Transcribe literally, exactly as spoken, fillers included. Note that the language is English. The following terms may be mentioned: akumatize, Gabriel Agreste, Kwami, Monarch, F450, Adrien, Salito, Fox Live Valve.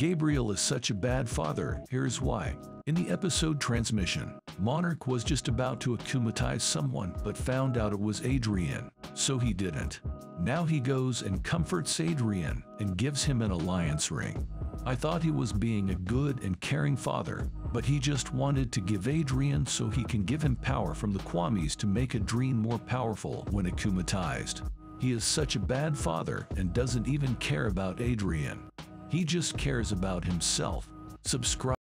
Gabriel is such a bad father, here's why. In the episode Transmission, Monarch was just about to akumatize someone but found out it was Adrien, so he didn't. Now he goes and comforts Adrien and gives him an alliance ring. I thought he was being a good and caring father, but he just wanted to give Adrien so he can give him power from the Kwamis to make Adrien more powerful when akumatized. He is such a bad father and doesn't even care about Adrien. He just cares about himself. Subscribe.